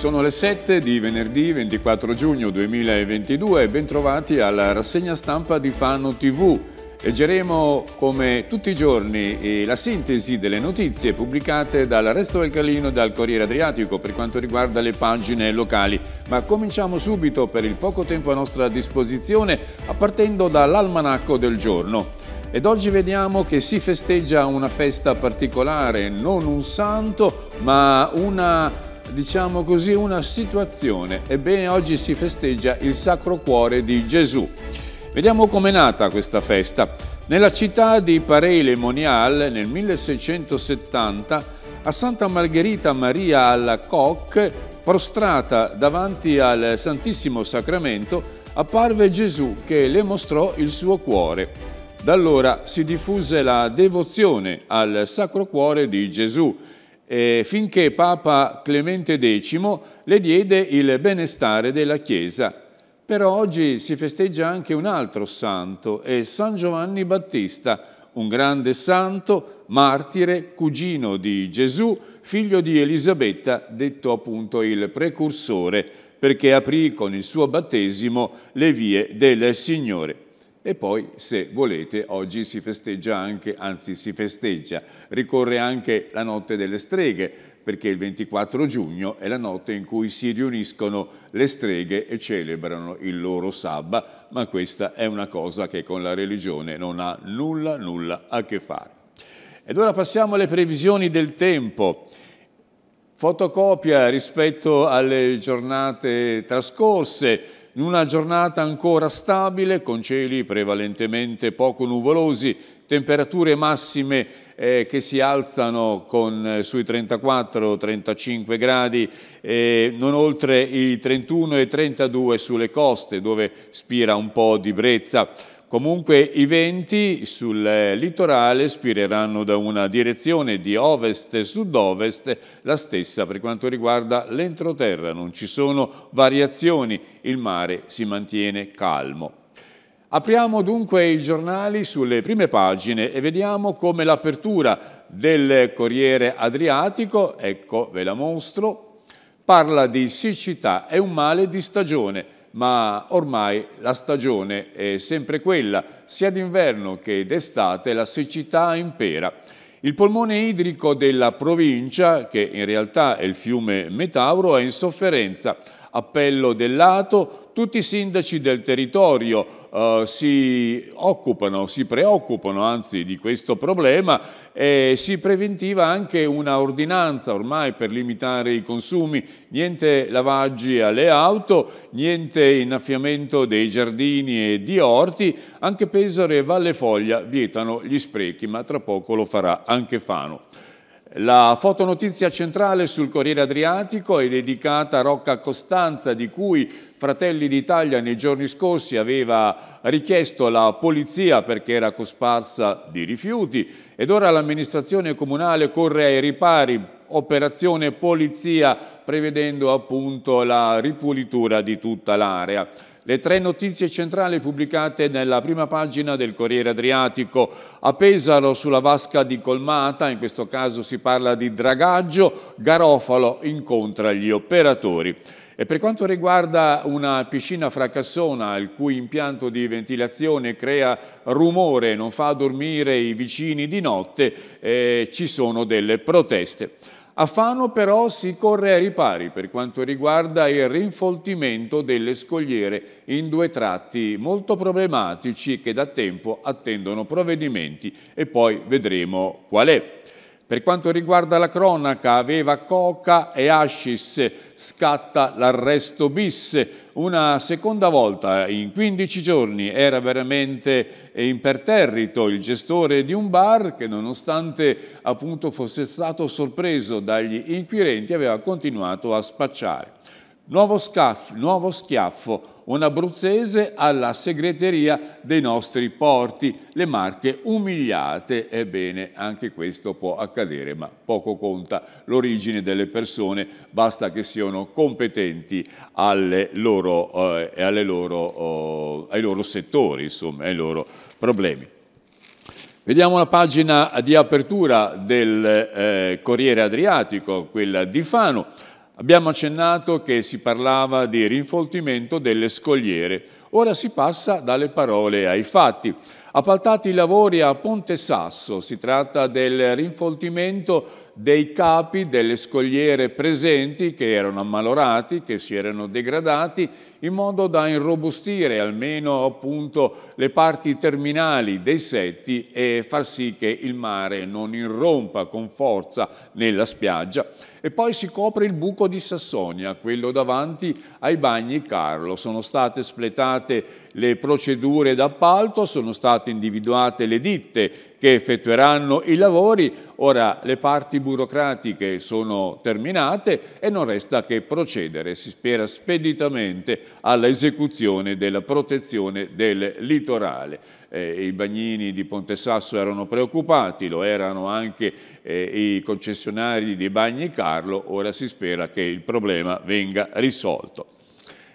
Sono le 7 di venerdì 24 giugno 2022 e bentrovati alla rassegna stampa di Fano TV. Leggeremo come tutti i giorni la sintesi delle notizie pubblicate dal Resto del Carlino e dal Corriere Adriatico per quanto riguarda le pagine locali. Ma cominciamo subito, per il poco tempo a nostra disposizione, partendo dall'almanacco del giorno. Ed oggi vediamo che si festeggia una festa particolare, non un santo, ma una... diciamo così, una situazione. Ebbene, oggi si festeggia il Sacro Cuore di Gesù. Vediamo com'è nata questa festa. Nella città di Paray-le-Monial, nel 1670, a Santa Margherita Maria Alacoque, prostrata davanti al Santissimo Sacramento, apparve Gesù che le mostrò il suo cuore. Da allora si diffuse la devozione al Sacro Cuore di Gesù, finché Papa Clemente X le diede il benestare della Chiesa. Però oggi si festeggia anche un altro santo, è San Giovanni Battista, un grande santo, martire, cugino di Gesù, figlio di Elisabetta, detto appunto il precursore, perché aprì con il suo battesimo le vie del Signore. E poi, se volete, oggi si festeggia anche, anzi si festeggia, ricorre anche la notte delle streghe, perché il 24 giugno è la notte in cui si riuniscono le streghe e celebrano il loro sabba, ma questa è una cosa che con la religione non ha nulla a che fare. Ed ora passiamo alle previsioni del tempo. Fotocopia rispetto alle giornate trascorse. In una giornata ancora stabile, con cieli prevalentemente poco nuvolosi, temperature massime che si alzano sui 34-35 gradi, non oltre i 31 e 32 sulle coste, dove spira un po' di brezza. Comunque i venti sul litorale spireranno da una direzione di ovest-sud-ovest, la stessa per quanto riguarda l'entroterra, non ci sono variazioni, il mare si mantiene calmo. Apriamo dunque i giornali sulle prime pagine e vediamo come l'apertura del Corriere Adriatico, ecco ve la mostro, parla di siccità, è un male di stagione. Ma ormai la stagione è sempre quella, sia d'inverno che d'estate la siccità impera. Il polmone idrico della provincia, che in realtà è il fiume Metauro, è in sofferenza. Appello dell'ATO, tutti i sindaci del territorio si preoccupano anzi di questo problema e si preventiva anche una ordinanza ormai per limitare i consumi, niente lavaggi alle auto, niente innaffiamento dei giardini e di orti, anche Pesaro e Vallefoglia vietano gli sprechi, ma tra poco lo farà anche Fano. La fotonotizia centrale sul Corriere Adriatico è dedicata a Rocca Costanza, di cui Fratelli d'Italia nei giorni scorsi aveva richiesto la polizia perché era cosparsa di rifiuti, ed ora l'amministrazione comunale corre ai ripari, operazione polizia, prevedendo appunto la ripulitura di tutta l'area. Le tre notizie centrali pubblicate nella prima pagina del Corriere Adriatico. A Pesaro, sulla vasca di Colmata, in questo caso si parla di dragaggio, Garofalo incontra gli operatori. E per quanto riguarda una piscina fracassona, il cui impianto di ventilazione crea rumore, non fa dormire i vicini di notte, ci sono delle proteste. A Fano però si corre ai ripari per quanto riguarda il rinfoltimento delle scogliere in due tratti molto problematici che da tempo attendono provvedimenti, e poi vedremo qual è. Per quanto riguarda la cronaca, aveva coca e hashish, scatta l'arresto bis. Una seconda volta in 15 giorni era veramente imperterrito il gestore di un bar che, nonostante appunto fosse stato sorpreso dagli inquirenti, aveva continuato a spacciare. Nuovo schiaffo, un abruzzese alla segreteria dei nostri porti, le Marche umiliate. Ebbene, anche questo può accadere, ma poco conta l'origine delle persone, basta che siano competenti ai loro settori, insomma, ai loro problemi. Vediamo la pagina di apertura del Corriere Adriatico, quella di Fano. Abbiamo accennato che si parlava di rinfoltimento delle scogliere. Ora si passa dalle parole ai fatti. Appaltati i lavori a Ponte Sasso, si tratta del rinfoltimento dei capi delle scogliere presenti che erano ammalorati, che si erano degradati, in modo da irrobustire almeno appunto le parti terminali dei setti e far sì che il mare non irrompa con forza nella spiaggia. E poi si copre il buco di Sassonia, quello davanti ai Bagni Carlo. Sono state espletate le procedure d'appalto, sono state individuate le ditte che effettueranno i lavori. Ora le parti burocratiche sono terminate e non resta che procedere, si spera speditamente, alla esecuzione della protezione del litorale. I bagnini di Ponte Sasso erano preoccupati, lo erano anche i concessionari di Bagni Carlo, ora si spera che il problema venga risolto.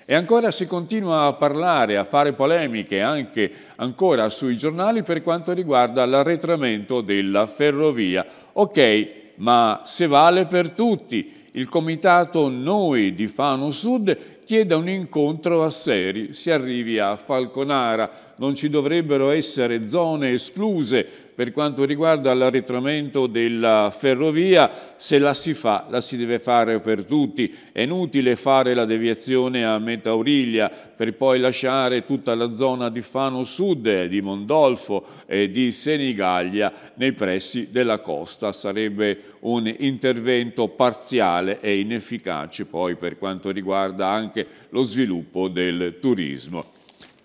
E ancora si continua a parlare, a fare polemiche anche ancora sui giornali per quanto riguarda l'arretramento della ferrovia. Ok, ma se vale per tutti, il comitato Noi di Fano Sud chiede un incontro a Seri, si arrivi a Falconara, non ci dovrebbero essere zone escluse per quanto riguarda l'arretramento della ferrovia. Se la si fa, la si deve fare per tutti. È inutile fare la deviazione a Metaurilia per poi lasciare tutta la zona di Fano Sud, di Mondolfo e di Senigallia nei pressi della costa. Sarebbe un intervento parziale e inefficace poi per quanto riguarda anche lo sviluppo del turismo.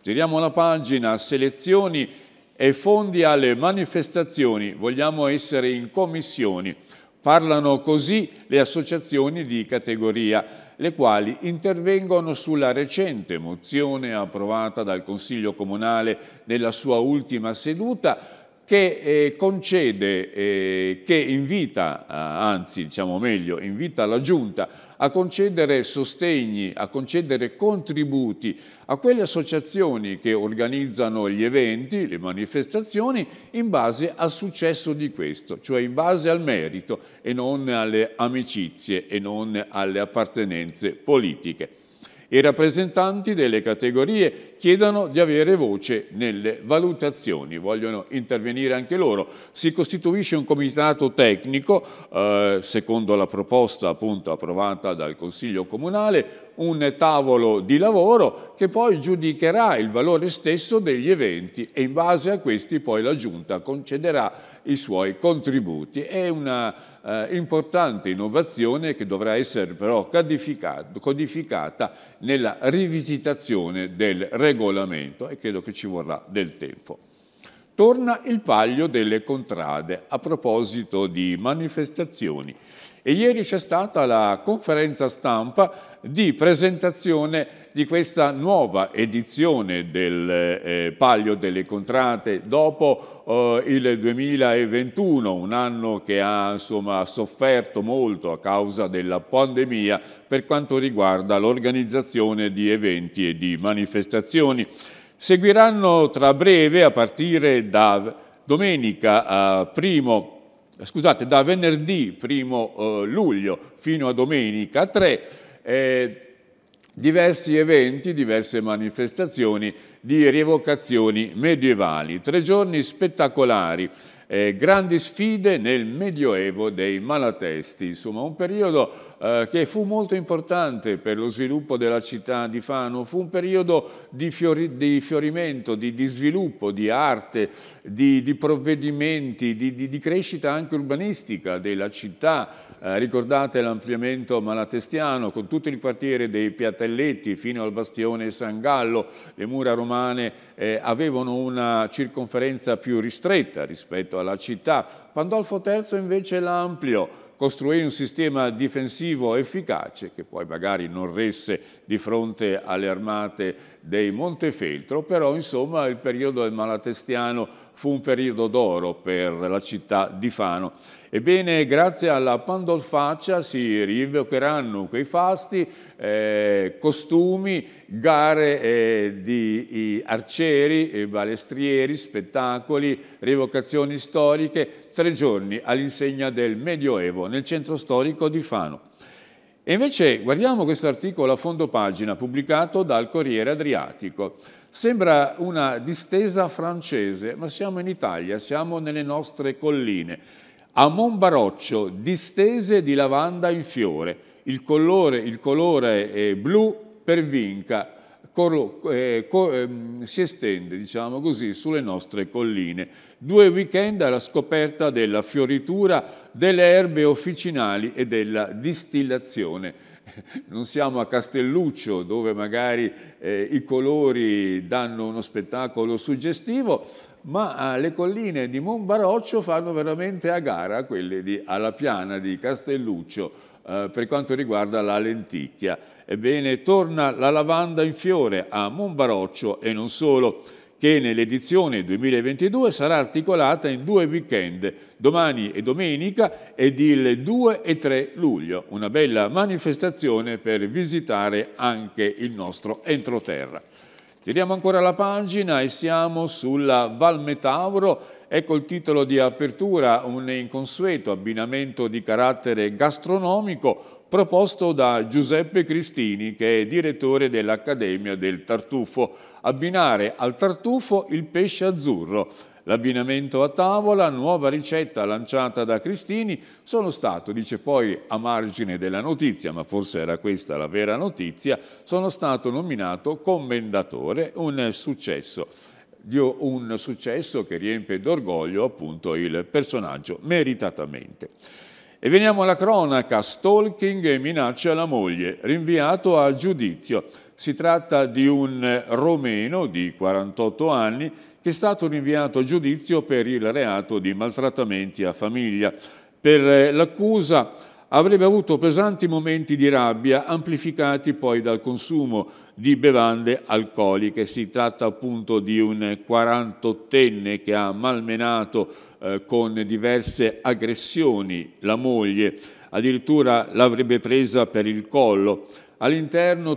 Giriamo la pagina, selezioni e fondi alle manifestazioni, vogliamo essere in commissioni. Parlano così le associazioni di categoria, le quali intervengono sulla recente mozione approvata dal Consiglio Comunale nella sua ultima seduta, che invita la Giunta a concedere sostegni, a concedere contributi a quelle associazioni che organizzano gli eventi, le manifestazioni, in base al successo di questo, cioè in base al merito e non alle amicizie e non alle appartenenze politiche. I rappresentanti delle categorie chiedono di avere voce nelle valutazioni, vogliono intervenire anche loro. Si costituisce un comitato tecnico, secondo la proposta appunto approvata dal Consiglio Comunale, un tavolo di lavoro che poi giudicherà il valore stesso degli eventi e in base a questi poi la Giunta concederà i suoi contributi. È una importante innovazione che dovrà essere però codificata nella rivisitazione del regolamento e credo che ci vorrà del tempo. Torna il Palio delle Contrate a proposito di manifestazioni e ieri c'è stata la conferenza stampa di presentazione di questa nuova edizione del Palio delle Contrate dopo il 2021, un anno che ha insomma, sofferto molto a causa della pandemia per quanto riguarda l'organizzazione di eventi e di manifestazioni. Seguiranno tra breve, a partire da venerdì 1 luglio fino a domenica 3, diversi eventi, diverse manifestazioni di rievocazioni medievali. 3 giorni spettacolari, grandi sfide nel Medioevo dei Malatesti. Insomma, un periodo che fu molto importante per lo sviluppo della città di Fano, fu un periodo di fiorimento, di sviluppo, di arte, di provvedimenti, di crescita anche urbanistica della città. Ricordate l'ampliamento malatestiano con tutto il quartiere dei Piatelletti fino al bastione San Gallo. Le mura romane avevano una circonferenza più ristretta rispetto alla città. Pandolfo III invece la ampliò, costruì un sistema difensivo efficace che poi magari non resse di fronte alle armate dei Montefeltro, però insomma il periodo del malatestiano fu un periodo d'oro per la città di Fano. Ebbene, grazie alla Pandolfaccia si rievocheranno quei fasti, costumi, gare di arcieri, balestrieri, spettacoli, rievocazioni storiche, 3 giorni all'insegna del Medioevo nel centro storico di Fano. E invece guardiamo questo articolo a fondo pagina pubblicato dal Corriere Adriatico. Sembra una distesa francese, ma siamo in Italia, siamo nelle nostre colline. A Mombaroccio, distese di lavanda in fiore, il colore è blu pervinca, si estende, diciamo così, sulle nostre colline. 2 weekend alla scoperta della fioritura, delle erbe officinali e della distillazione. Non siamo a Castelluccio, dove magari i colori danno uno spettacolo suggestivo, ma le colline di Mombaroccio fanno veramente a gara quelle di Alapiana, di Castelluccio, per quanto riguarda la lenticchia. Ebbene, torna la lavanda in fiore a Mombaroccio e non solo, che nell'edizione 2022 sarà articolata in 2 weekend, domani e domenica ed il 2 e 3 luglio. Una bella manifestazione per visitare anche il nostro entroterra. Tiriamo ancora la pagina e siamo sulla Val Metauro. Ecco il titolo di apertura, un inconsueto abbinamento di carattere gastronomico proposto da Giuseppe Cristini, che è direttore dell'Accademia del Tartufo. Abbinare al tartufo il pesce azzurro. L'abbinamento a tavola, nuova ricetta lanciata da Cristini. Sono stato, dice poi a margine della notizia, ma forse era questa la vera notizia, sono stato nominato commendatore, un successo che riempie d'orgoglio appunto il personaggio meritatamente. E veniamo alla cronaca, stalking e minaccia alla moglie, rinviato a giudizio. Si tratta di un romeno di 48 anni che è stato rinviato a giudizio per il reato di maltrattamenti a famiglia. Per l'accusa avrebbe avuto pesanti momenti di rabbia, amplificati poi dal consumo di bevande alcoliche. Si tratta appunto di un 48enne che ha malmenato con diverse aggressioni la moglie, addirittura l'avrebbe presa per il collo. All'interno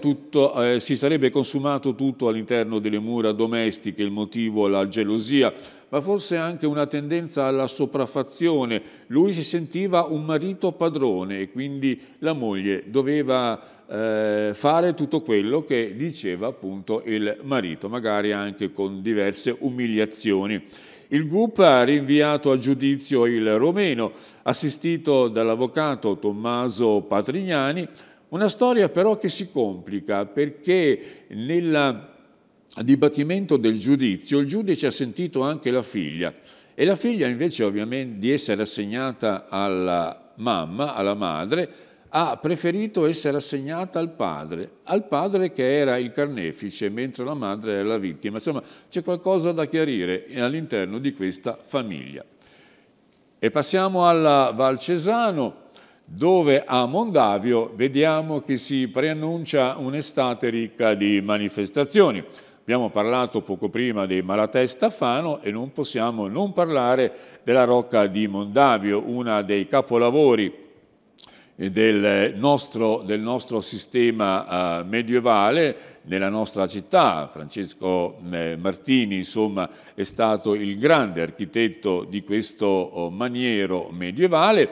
si sarebbe consumato tutto all'interno delle mura domestiche, il motivo la gelosia, ma forse anche una tendenza alla sopraffazione. Lui si sentiva un marito padrone e quindi la moglie doveva fare tutto quello che diceva appunto il marito, magari anche con diverse umiliazioni. Il GUP ha rinviato a giudizio il romeno, assistito dall'avvocato Tommaso Patrignani. Una storia però che si complica, perché nel dibattimento del giudizio il giudice ha sentito anche la figlia e la figlia, invece ovviamente di essere assegnata alla mamma, alla madre, ha preferito essere assegnata al padre che era il carnefice mentre la madre era la vittima. Insomma, c'è qualcosa da chiarire all'interno di questa famiglia. E passiamo alla Valcesano, dove a Mondavio vediamo che si preannuncia un'estate ricca di manifestazioni. Abbiamo parlato poco prima dei Malatesti a Fano e non possiamo non parlare della Rocca di Mondavio, una dei capolavori del nostro sistema medievale nella nostra città. Francesco Martini, insomma, è stato il grande architetto di questo maniero medievale.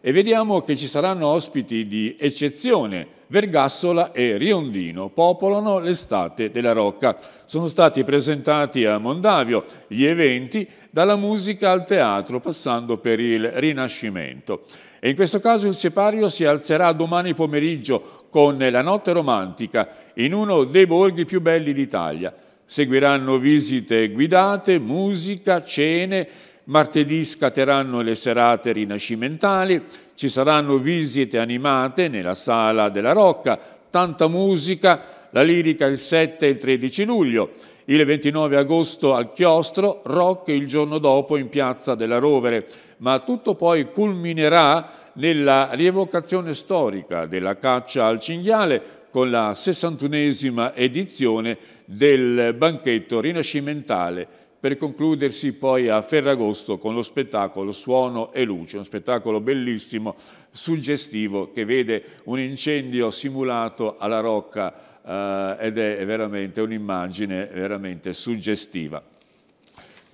E vediamo che ci saranno ospiti di eccezione. Vergassola e Riondino popolano l'estate della Rocca. Sono stati presentati a Mondavio gli eventi, dalla musica al teatro, passando per il Rinascimento. E in questo caso il separio si alzerà domani pomeriggio con la notte romantica in uno dei borghi più belli d'Italia. Seguiranno visite guidate, musica, cene. Martedì scatteranno le serate rinascimentali, ci saranno visite animate nella Sala della Rocca, tanta musica, la lirica il 7 e il 13 luglio, il 29 agosto al Chiostro, rock il giorno dopo in Piazza della Rovere, ma tutto poi culminerà nella rievocazione storica della caccia al cinghiale, con la 61esima edizione del banchetto rinascimentale, per concludersi poi a Ferragosto con lo spettacolo Suono e Luce, uno spettacolo bellissimo, suggestivo, che vede un incendio simulato alla Rocca ed è veramente un'immagine veramente suggestiva.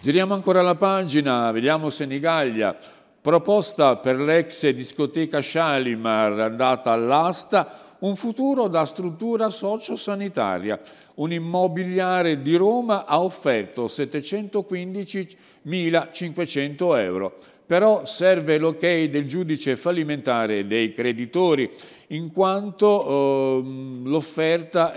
Giriamo ancora la pagina, vediamo Senigallia, Proposta per l'ex discoteca Shalimar andata all'asta, un futuro da struttura socio-sanitaria. Un immobiliare di Roma ha offerto 715.500 euro. Però serve l'ok del giudice fallimentare dei creditori, in quanto l'offerta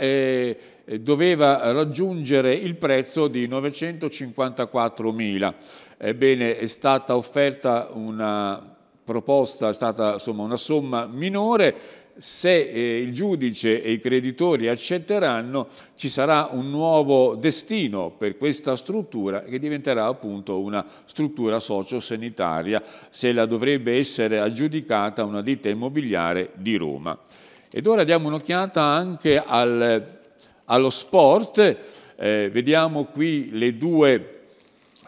doveva raggiungere il prezzo di 954.000. Ebbene, è stata offerta una proposta, è stata insomma una somma minore. Se il giudice e i creditori accetteranno, ci sarà un nuovo destino per questa struttura, che diventerà appunto una struttura socio-sanitaria, se la dovrebbe essere aggiudicata una ditta immobiliare di Roma. Ed ora diamo un'occhiata anche allo sport. Vediamo qui le due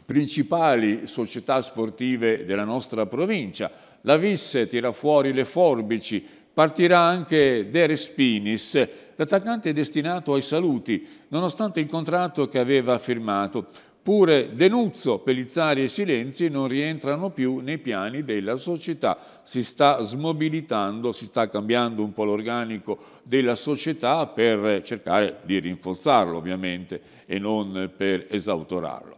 principali società sportive della nostra provincia. La Vis tira fuori le forbici. Partirà anche De Respinis, l'attaccante è destinato ai saluti, nonostante il contratto che aveva firmato. Pure Denuzzo, Pellizzari e Silenzi non rientrano più nei piani della società. Si sta smobilitando, si sta cambiando un po' l'organico della società per cercare di rinforzarlo ovviamente e non per esautorarlo.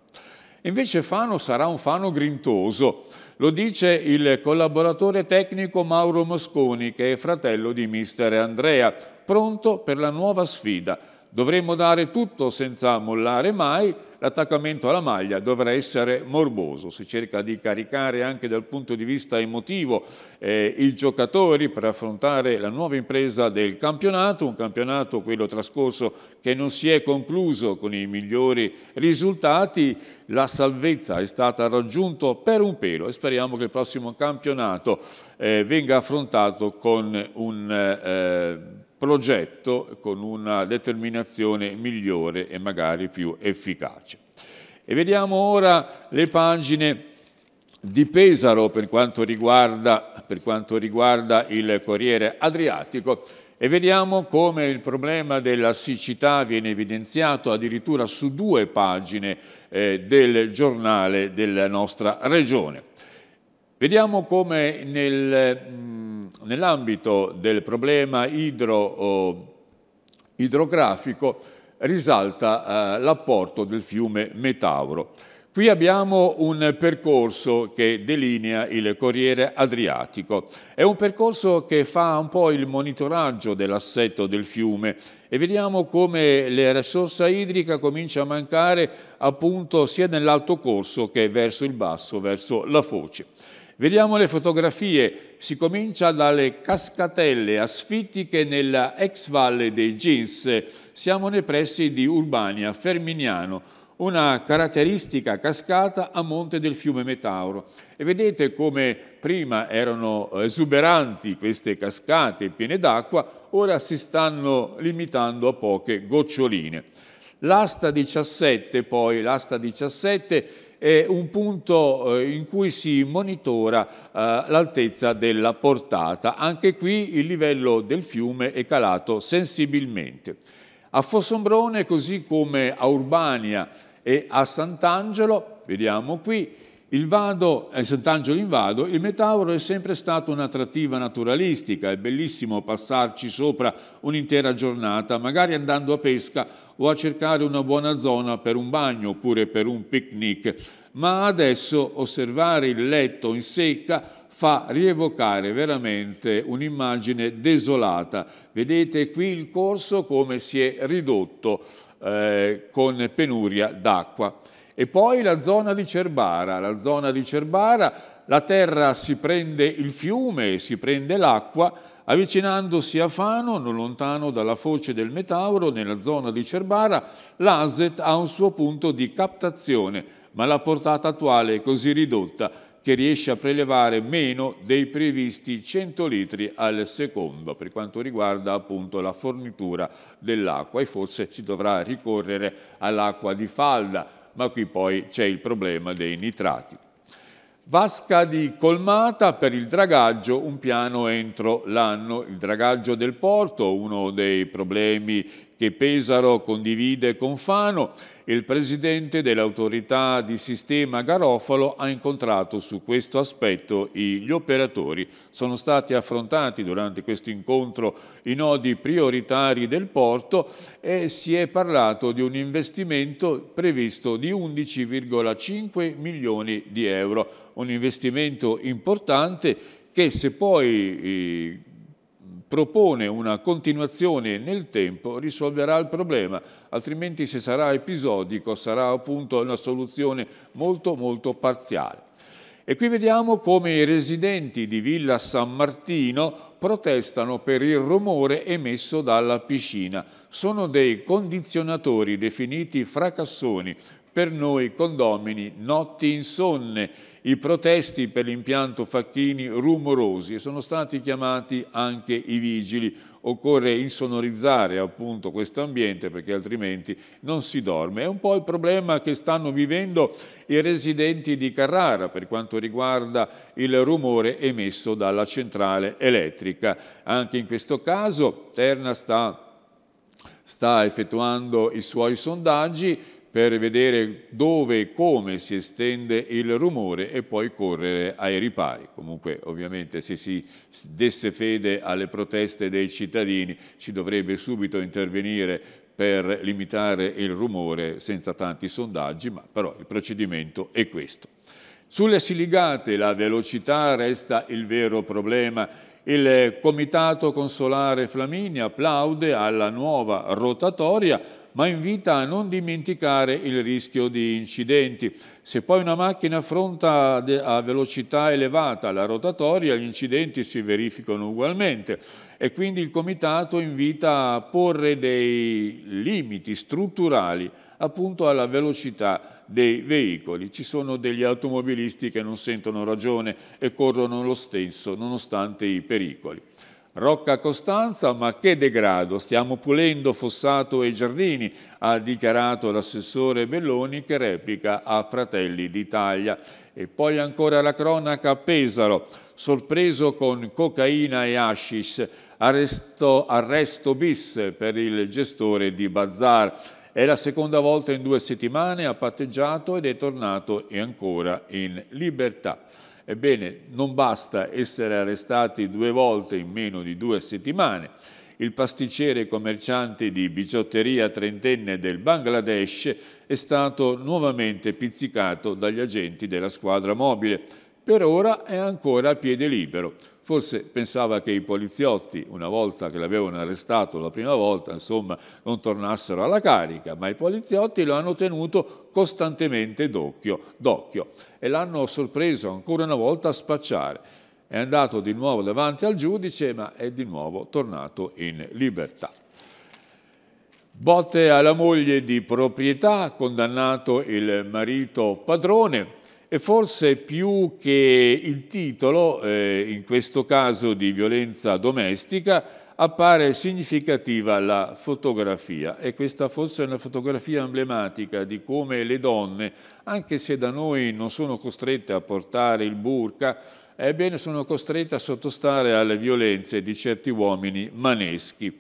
Invece Fano sarà un Fano grintoso. Lo dice il collaboratore tecnico Mauro Mosconi, che è fratello di mister Andrea, pronto per la nuova sfida. Dovremmo dare tutto senza mollare mai, l'attaccamento alla maglia dovrà essere morboso. Si cerca di caricare anche dal punto di vista emotivo i giocatori per affrontare la nuova impresa del campionato, un campionato, quello trascorso, che non si è concluso con i migliori risultati. La salvezza è stata raggiunta per un pelo e speriamo che il prossimo campionato venga affrontato con un progetto, con una determinazione migliore e magari più efficace. E vediamo ora le pagine di Pesaro per quanto riguarda il Corriere Adriatico, e vediamo come il problema della siccità viene evidenziato addirittura su due pagine del giornale della nostra regione. Vediamo come nell'ambito del problema idrografico risalta l'apporto del fiume Metauro. Qui abbiamo un percorso che delinea il Corriere Adriatico. È un percorso che fa un po' il monitoraggio dell'assetto del fiume e vediamo come la risorsa idrica comincia a mancare appunto sia nell'alto corso che verso il basso, verso la foce. Vediamo le fotografie, si comincia dalle cascatelle asfittiche nella ex valle dei Gins, siamo nei pressi di Urbania, Fermignano, una caratteristica cascata a monte del fiume Metauro. E vedete come prima erano esuberanti queste cascate piene d'acqua, ora si stanno limitando a poche goccioline. L'asta 17 è un punto in cui si monitora l'altezza della portata. Anche qui il livello del fiume è calato sensibilmente. A Fossombrone, così come a Urbania e a Sant'Angelo, vediamo qui, Sant'Angelo in Vado, il Metauro è sempre stato un'attrattiva naturalistica, è bellissimo passarci sopra un'intera giornata, magari andando a pesca o a cercare una buona zona per un bagno oppure per un picnic, ma adesso osservare il letto in secca fa rievocare veramente un'immagine desolata. Vedete qui il corso come si è ridotto con penuria d'acqua. E poi la zona di Cerbara, la terra si prende il fiume, si prende l'acqua, avvicinandosi a Fano, non lontano dalla foce del Metauro, nella zona di Cerbara, l'ASET ha un suo punto di captazione, ma la portata attuale è così ridotta che riesce a prelevare meno dei previsti 100 litri al secondo per quanto riguarda appunto la fornitura dell'acqua, e forse si dovrà ricorrere all'acqua di falda, ma qui poi c'è il problema dei nitrati. Vasca di Colmata per il dragaggio, un piano entro l'anno. Il dragaggio del porto, uno dei problemi che Pesaro condivide con Fano, il presidente dell'autorità di sistema Garofalo ha incontrato su questo aspetto gli operatori. Sono stati affrontati durante questo incontro i nodi prioritari del porto e si è parlato di un investimento previsto di 11,5 milioni di euro. Un investimento importante che, se poi propone una continuazione nel tempo, risolverà il problema, altrimenti, se sarà episodico, sarà appunto una soluzione molto parziale. E qui vediamo come i residenti di Villa San Martino protestano per il rumore emesso dalla piscina. Sono dei condizionatori definiti fracassoni, per noi condomini notti insonne. I protesti per l'impianto Facchini rumorosi, e sono stati chiamati anche i vigili. Occorre insonorizzare appunto questo ambiente, perché altrimenti non si dorme. È un po' il problema che stanno vivendo i residenti di Carrara per quanto riguarda il rumore emesso dalla centrale elettrica. Anche in questo caso Terna sta effettuando i suoi sondaggi per vedere dove e come si estende il rumore e poi correre ai ripari. Comunque, ovviamente, se si desse fede alle proteste dei cittadini, ci dovrebbe subito intervenire per limitare il rumore senza tanti sondaggi, ma però il procedimento è questo. Sulle Siligate la velocità resta il vero problema. Il Comitato Consolare Flaminia applaude alla nuova rotatoria, ma invita a non dimenticare il rischio di incidenti. Se poi una macchina affronta a velocità elevata la rotatoria, gli incidenti si verificano ugualmente, e quindi il Comitato invita a porre dei limiti strutturali appunto alla velocità dei veicoli. Ci sono degli automobilisti che non sentono ragione e corrono lo stesso nonostante i pericoli. Rocca Costanza, ma che degrado, stiamo pulendo fossato e giardini, ha dichiarato l'assessore Belloni, che replica a Fratelli d'Italia. E poi ancora la cronaca a Pesaro, sorpreso con cocaina e hashish, arresto bis per il gestore di bazar. È la seconda volta in 2 settimane, ha patteggiato ed è tornato e ancora in libertà. Ebbene, non basta essere arrestati 2 volte in meno di 2 settimane. Il pasticcere e commerciante di bigiotteria trentenne del Bangladesh è stato nuovamente pizzicato dagli agenti della squadra mobile. Per ora è ancora a piede libero. Forse pensava che i poliziotti, una volta che l'avevano arrestato la prima volta, insomma, non tornassero alla carica, ma i poliziotti lo hanno tenuto costantemente d'occhio e l'hanno sorpreso ancora una volta a spacciare. È andato di nuovo davanti al giudice, ma è di nuovo tornato in libertà. Botte alla moglie di proprietà, condannato il marito padrone. E forse più che il titolo, in questo caso di violenza domestica, appare significativa la fotografia, e questa forse è una fotografia emblematica di come le donne, anche se da noi non sono costrette a portare il burka, ebbene sono costrette a sottostare alle violenze di certi uomini maneschi.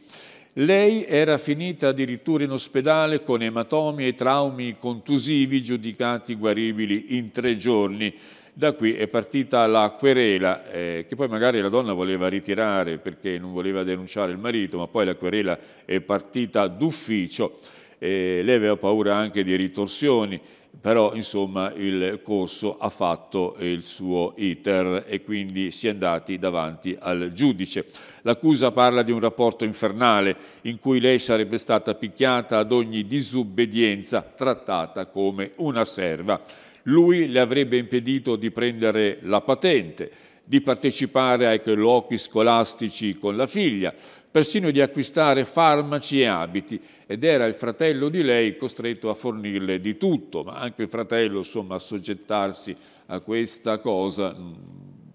Lei era finita addirittura in ospedale con ematomi e traumi contusivi giudicati guaribili in 3 giorni. Da qui è partita la querela, che poi magari la donna voleva ritirare perché non voleva denunciare il marito, ma poi la querela è partita d'ufficio. Lei aveva paura anche di ritorsioni, però insomma il corso ha fatto il suo iter e quindi si è andati davanti al giudice. L'accusa parla di un rapporto infernale in cui lei sarebbe stata picchiata ad ogni disubbedienza, trattata come una serva. Lui le avrebbe impedito di prendere la patente, di partecipare ai colloqui scolastici con la figlia, persino di acquistare farmaci e abiti, ed era il fratello di lei costretto a fornirle di tutto, ma anche il fratello, insomma, assoggettarsi a questa cosa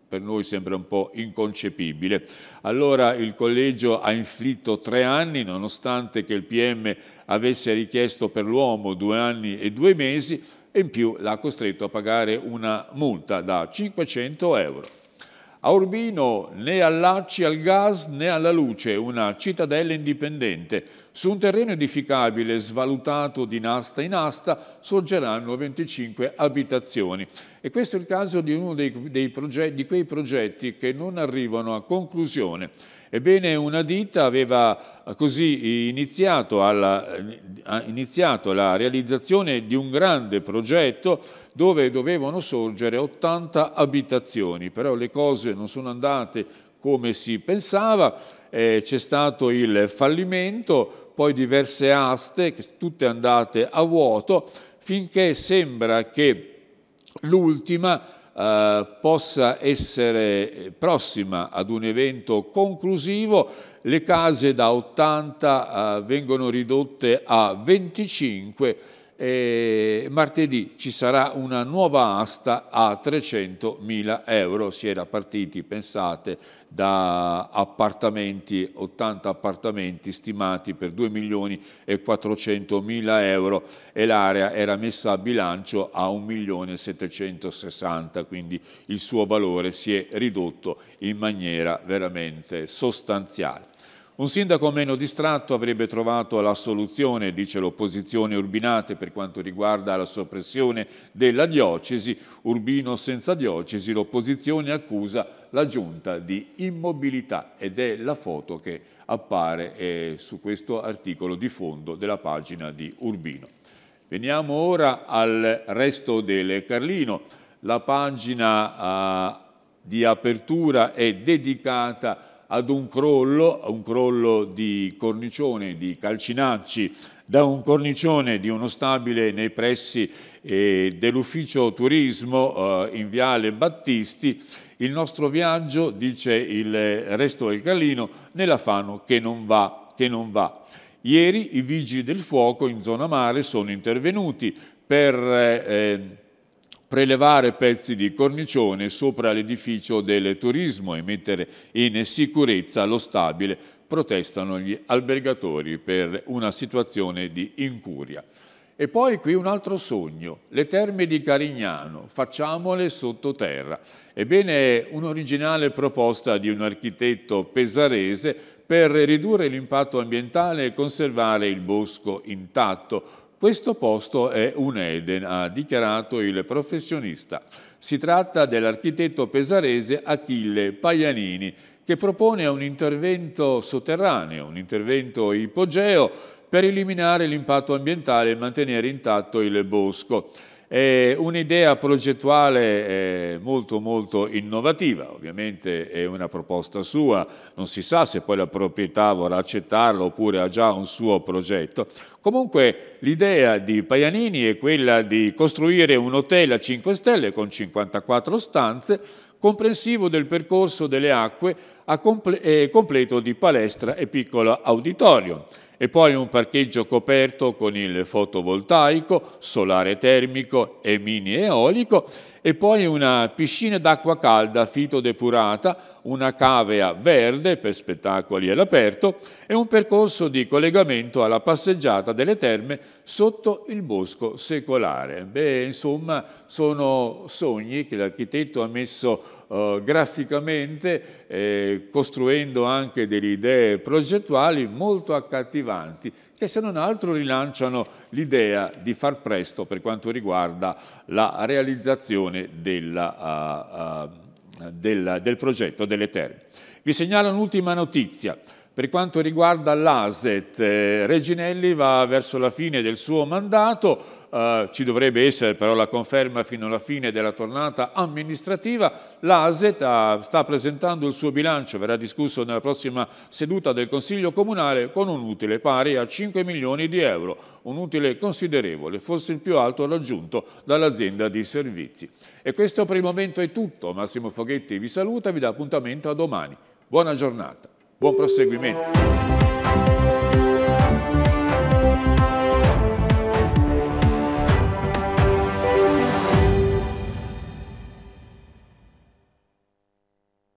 per noi sembra un po' inconcepibile. Allora il collegio ha inflitto 3 anni, nonostante che il PM avesse richiesto per l'uomo 2 anni e 2 mesi, e in più l'ha costretto a pagare una multa da 500 euro. A Urbino né allacci al gas né alla luce, una cittadella indipendente. Su un terreno edificabile svalutato di asta in asta sorgeranno 25 abitazioni. E questo è il caso di uno di quei progetti che non arrivano a conclusione. Ebbene, una ditta aveva così iniziato la realizzazione di un grande progetto dove dovevano sorgere 80 abitazioni, però le cose non sono andate come si pensava, c'è stato il fallimento, poi diverse aste, tutte andate a vuoto, finché sembra che l'ultima possa essere prossima ad un evento conclusivo. Le case da 80 vengono ridotte a 25. Martedì ci sarà una nuova asta a 300.000 euro. Si era partiti, pensate, da appartamenti, 80 appartamenti stimati per 2.400.000 euro e l'area era messa a bilancio a 1.760.000, quindi il suo valore si è ridotto in maniera veramente sostanziale. Un sindaco meno distratto avrebbe trovato la soluzione, dice l'opposizione urbinate, per quanto riguarda la soppressione della diocesi. Urbino senza diocesi, l'opposizione accusa la giunta di immobilità, ed è la foto che appare su questo articolo di fondo della pagina di Urbino. Veniamo ora al Resto del Carlino. La pagina di apertura è dedicata ad un crollo di cornicione, di calcinacci, da un cornicione di uno stabile nei pressi dell'ufficio turismo in Viale Battisti. Il nostro viaggio, dice il Resto del Carlino, nella Fano che non va, che non va. Ieri i vigili del fuoco in zona mare sono intervenuti per prelevare pezzi di cornicione sopra l'edificio del turismo e mettere in sicurezza lo stabile. Protestano gli albergatori per una situazione di incuria. E poi qui un altro sogno, le terme di Carignano, facciamole sottoterra. Ebbene, un'originale proposta di un architetto pesarese per ridurre l'impatto ambientale e conservare il bosco intatto. Questo posto è un Eden, ha dichiarato il professionista. Si tratta dell'architetto pesarese Achille Paianini, che propone un intervento sotterraneo, un intervento ipogeo per eliminare l'impatto ambientale e mantenere intatto il bosco. È un'idea progettuale molto molto innovativa, ovviamente è una proposta sua, non si sa se poi la proprietà vorrà accettarla oppure ha già un suo progetto. Comunque l'idea di Paianini è quella di costruire un hotel a 5 stelle con 54 stanze, comprensivo del percorso delle acque a completo di palestra e piccolo auditorium. E poi un parcheggio coperto con il fotovoltaico, solare termico e mini eolico, e poi una piscina d'acqua calda fitodepurata, una cavea verde per spettacoli all'aperto e un percorso di collegamento alla passeggiata delle terme sotto il bosco secolare. Beh, insomma, sono sogni che l'architetto ha messo graficamente, costruendo anche delle idee progettuali molto accattivanti, che se non altro rilanciano l'idea di far presto per quanto riguarda la realizzazione del progetto delle terme. Vi segnalo un'ultima notizia. Per quanto riguarda l'ASET, Reginelli va verso la fine del suo mandato, ci dovrebbe essere però la conferma fino alla fine della tornata amministrativa. L'ASET sta presentando il suo bilancio, verrà discusso nella prossima seduta del Consiglio Comunale con un utile pari a 5 milioni di euro, un utile considerevole, forse il più alto raggiunto dall'azienda di servizi. E questo per il momento è tutto. Massimo Foghetti vi saluta e vi dà appuntamento a domani. Buona giornata. Buon proseguimento.